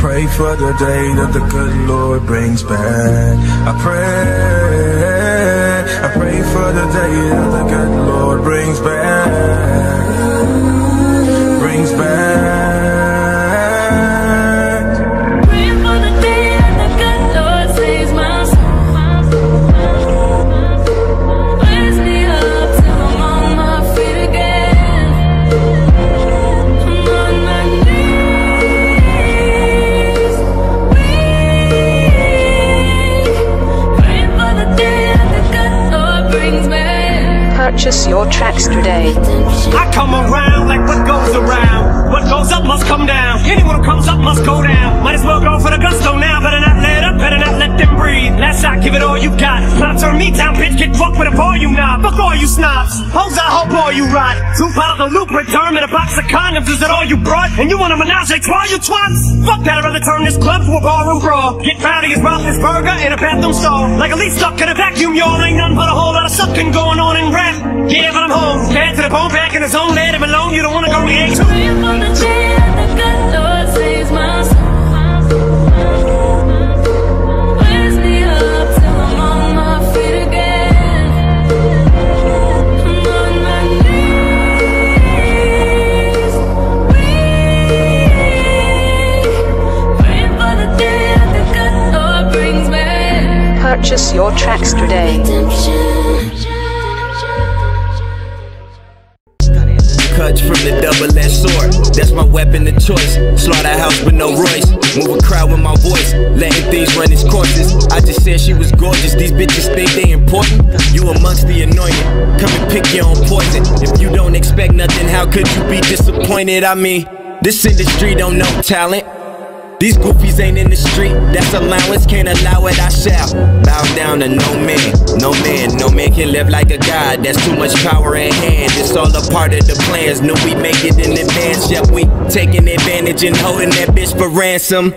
pray for the day that the good Lord brings back. I pray for the day that the good Lord brings back. Brings back. Purchase your tracks today. I come around like what goes around. What goes up must come down. Anyone who comes up must go down. Might as well go for the gusto now. Better not let up, better not let them breathe. Last shot, give it all you got. Now turn me down, bitch, get fucked with a boy you knob. Fuck all you snobs. Hoes, I hope all you rot. 2 pounds of lubric, term, and a box of condoms. Is that all you brought? And you want a menage a trois, you twats? Fuck that, I'd rather turn this club to a ballroom brawl. Get rowdy as Roethlisberger in a bathroom stall. Like a leaf stuck in a vacuum, y'all. Ain't nothing but a whole lot of sucking going on in rap. Yeah, but I'm home. Bad to the bone, back in his own, let him alone. You don't wanna go react. Praying for the day that the good Lord saves my soul. Raise me up till I'm on my feet again. I'm on my knees. Praying for the day that the good Lord brings me. Purchase your tracks today. Cuts from the double-edged sword, that's my weapon of choice. Slaughterhouse but no Royce, move a crowd with my voice, letting things run its courses. I just said she was gorgeous, these bitches think they important. You amongst the anointed, come and pick your own poison. If you don't expect nothing, how could you be disappointed? I mean, this industry don't know talent. These goofies ain't in the street, that's allowance, can't allow it, I shall bow down to no man, no man, no man can live like a god, that's too much power in hand, it's all a part of the plans, knew we make it in advance, yep, we taking advantage and holding that bitch for ransom,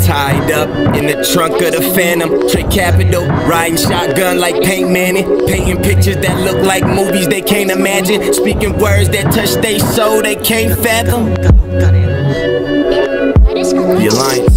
tied up in the trunk of the Phantom, Trey Capital, riding shotgun like Paint Manning, painting pictures that look like movies they can't imagine, speaking words that touch they soul they can't fathom. You're lying.